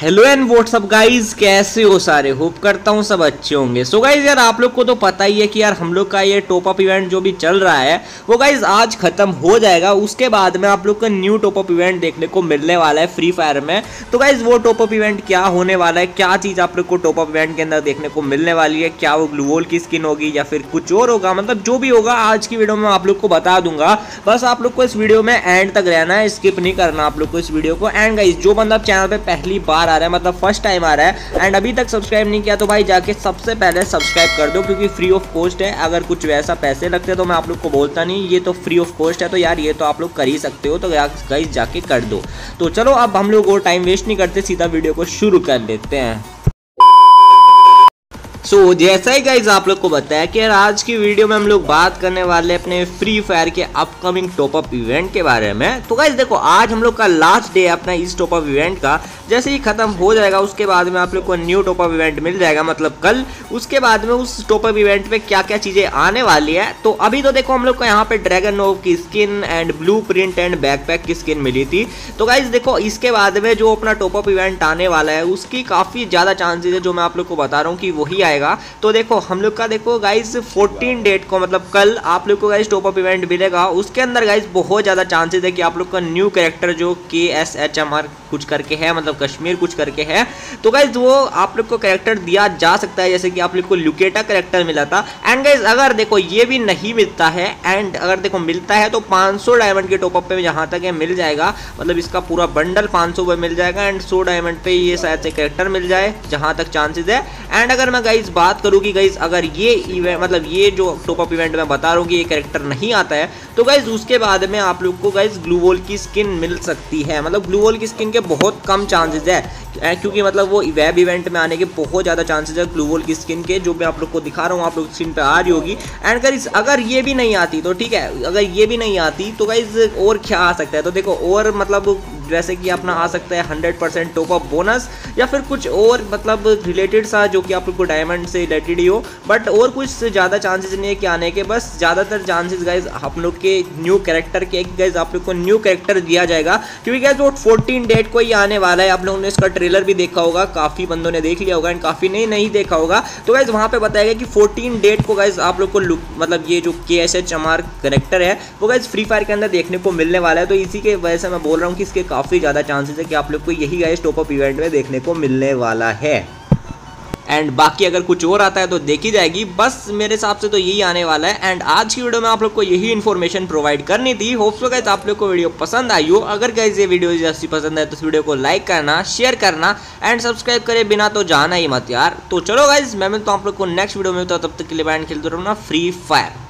Hello and what's up guys, कैसे हो सारे। होप करता हूँ सब अच्छे होंगे। सो गाइज यार आप लोग को तो पता ही है कि यार हम लोग का ये टॉप अप इवेंट जो भी चल रहा है वो गाइज आज खत्म हो जाएगा। उसके बाद में आप लोग का न्यू टॉप अप इवेंट देखने को मिलने वाला है फ्री फायर में। तो गाइज वो टॉप अप इवेंट क्या होने वाला है, क्या चीज़ आप लोग को टॉप अप इवेंट के अंदर देखने को मिलने वाली है, क्या वो ग्लू वॉल की स्किन होगी या फिर कुछ और होगा, मतलब जो भी होगा आज की वीडियो में आप लोग को बता दूंगा। बस आप लोग को इस वीडियो में एंड तक रहना है, स्किप नहीं करना आप लोग को इस वीडियो को। एंड गाइज जो बंदा चैनल पर पहली बार आ रहा है, मतलब फर्स्ट टाइम आ रहा है एंड अभी तक सब्सक्राइब नहीं किया तो भाई जाके सबसे पहले सब्सक्राइब कर दो, क्योंकि फ्री ऑफ कॉस्ट है। अगर कुछ वैसा पैसे लगते तो मैं आप लोग को बोलता नहीं, ये तो फ्री ऑफ कॉस्ट है तो यार ये तो आप लोग कर ही सकते हो, तो गाइस जाके कर दो। तो चलो अब हम लोग और टाइम वेस्ट नहीं करते, सीधा वीडियो को शुरू कर लेते हैं। सो जैसा ही गाइज आप लोग को बताया कि यार आज की वीडियो में हम लोग बात करने वाले अपने फ्री फायर के अपकमिंग टॉप अप इवेंट के बारे में। तो गाइज देखो आज हम लोग का लास्ट डे है अपना इस टॉप अप इवेंट का। जैसे ही खत्म हो जाएगा उसके बाद में आप लोग को न्यू टॉप अप इवेंट मिल जाएगा, मतलब कल। उसके बाद में उस टॉप अप इवेंट पे क्या क्या चीज़ें आने वाली है, तो अभी तो देखो हम लोग को यहाँ पे ड्रैगन नोव की skin and blue print and backpack की स्किन मिली थी। तो गाइज देखो इसके बाद में जो अपना टॉप अप इवेंट आने वाला है उसकी काफ़ी ज़्यादा चांसेज है, जो मैं आप लोग को बता रहा हूँ कि वही आएगा। तो देखो हम लोग का देखो गाइज 14 डेट को, मतलब कल आप लोग को गाइज टॉप अप इवेंट मिलेगा। उसके अंदर गाइज बहुत ज़्यादा चांसेस है कि आप लोग का न्यू कैरेक्टर जो KSHMR कुछ करके है, मतलब कश्मीर कुछ करके है, तो गाइज वो आप लोग को कैरेक्टर दिया जा सकता है, जैसे कि आप लोग को लुकेटा कैरेक्टर मिला था। एंड गाइज अगर देखो ये भी नहीं मिलता है, एंड अगर देखो मिलता है तो 500 डायमंड के टॉपअप पे यहाँ तक मिल जाएगा, मतलब इसका पूरा बंडल 500 पे मिल जाएगा एंड 100 डायमंड पे ये शायद से कैरेक्टर मिल जाए, जहाँ तक चांसेज है। एंड अगर मैं गाइज बात करूँ कि गाइज अगर ये इवेंट, मतलब ये जो टॉप अप इवेंट मैं बता रहा हूँ कि ये कैरेक्टर नहीं आता है, तो गाइज उसके बाद में आप लोग को गाइज ग्लू वॉल की स्किन मिल सकती है। मतलब ग्लू वॉल की स्किन के बहुत कम चांसेस है, क्योंकि मतलब वो वेब इवेंट में आने के बहुत ज़्यादा चांसेस है ग्लू वॉल की स्किन के, जो मैं आप लोग को दिखा रहा हूँ आप लोग स्क्रीन पे आ रही होगी। एंड गाइज अगर ये भी नहीं आती तो ठीक है, अगर ये भी नहीं आती तो गाइज और क्या आ सकता है, तो देखो और मतलब जैसे कि अपना आ सकता है 100% टॉप अप बोनस या फिर कुछ और मतलब रिलेटेड सा जो कि आप लोग को डायमंड से रिलेटेड ही हो, बट और कुछ ज़्यादा चांसेस नहीं है कि आने के। बस ज़्यादातर चांसेस गाइज आप लोग के न्यू कैरेक्टर के, गाइज आप लोग को न्यू कैरेक्टर दिया जाएगा, क्योंकि गाइज वो 14 डेट को ही आने वाला है। आप लोगों ने इसका ट्रेलर भी देखा होगा, काफ़ी बंदों ने देख लिया होगा एंड काफ़ी ने नहीं देखा होगा। तो गाइज वहाँ पर बताया गया कि 14 डेट को गाइज आप लोग को मतलब ये जो KSHMR कैरेक्टर है वो गाइज फ्री फायर के अंदर देखने को मिलने वाला है। तो इसी के वजह से मैं बोल रहा हूँ कि इसके काफ़ी ज़्यादा चांसेस है कि आप लोग को यही गाइज टॉप अप इवेंट में देखने को मिलने वाला है। एंड बाकी अगर कुछ और आता है तो देखी जाएगी, बस मेरे हिसाब से तो यही आने वाला है। एंड आज की वीडियो में आप लोग को यही इन्फॉर्मेशन प्रोवाइड करनी थी। होप सो गाइस आप लोग को वीडियो पसंद आई हो। अगर गाइस ये वीडियो जैसी पसंद है तो इस वीडियो को लाइक करना, शेयर करना एंड सब्सक्राइब करे बिना तो जाना ही मत यार। तो चलो गाइस मैं मिलता हूँ आप लोग को नेक्स्ट वीडियो में, तो तब तक के लिए बैन खेलते रहना फ्री फायर।